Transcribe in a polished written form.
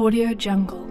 AudioJungle.